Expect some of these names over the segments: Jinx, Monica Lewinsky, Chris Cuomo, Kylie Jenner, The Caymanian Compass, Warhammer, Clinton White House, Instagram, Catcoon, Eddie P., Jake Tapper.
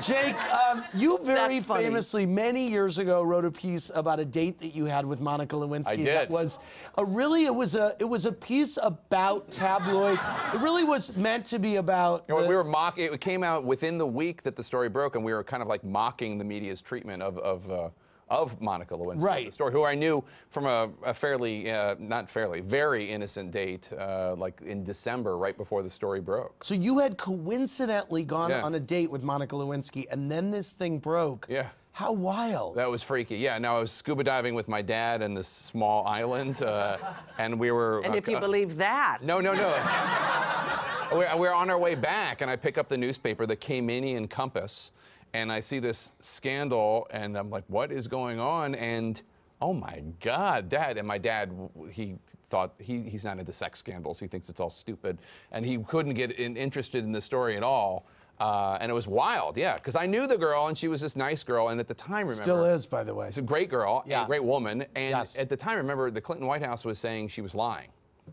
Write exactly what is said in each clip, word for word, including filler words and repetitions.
Jake, um, you very famously many years ago wrote a piece about a date that you had with Monica Lewinsky. I did. That was a really it was a it was a piece about tabloid. It really was meant to be about. You know, the, we were mock. It came out within the week that the story broke, and we were kind of like mocking the media's treatment of of. Uh, Of Monica Lewinsky, right. The story, who I knew from a, a fairly, uh, not fairly, very innocent date, uh, like in December, right before the story broke. So you had coincidentally gone yeah. on a date with Monica Lewinsky, and then this thing broke. Yeah. How wild. That was freaky. Yeah, no, I was scuba diving with my dad in this small island, uh, and we were... And uh, if you uh, believe that. No, no, no. we're, we're on our way back, and I pick up the newspaper, The Caymanian Compass, and I see this scandal, and I'm like, what is going on? And, oh, my God, Dad. And my dad, he thought, he, he's not into sex scandals. He thinks it's all stupid. And he couldn't get in, interested in the story at all. Uh, and it was wild, yeah, because I knew the girl, and she was this nice girl. And at the time, remember... Still is, by the way. She's a great girl, yeah. a great woman. And yes. at the time, remember, the Clinton White House was saying she was lying.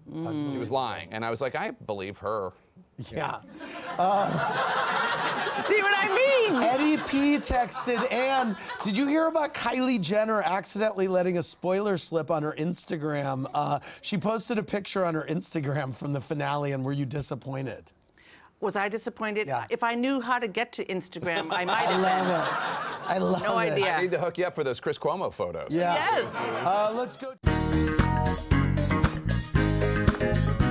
Mm. She was lying. And I was like, I believe her. Yeah. yeah. Uh... See what I mean? Eddie P. texted, and did you hear about Kylie Jenner accidentally letting a spoiler slip on her Instagram? Uh, she posted a picture on her Instagram from the finale, and were you disappointed? Was I disappointed? Yeah. If I knew how to get to Instagram, I might have. I love been. it. I love no it. No idea. I need to hook you up for those Chris Cuomo photos. Yeah. Yes. Uh, let's go.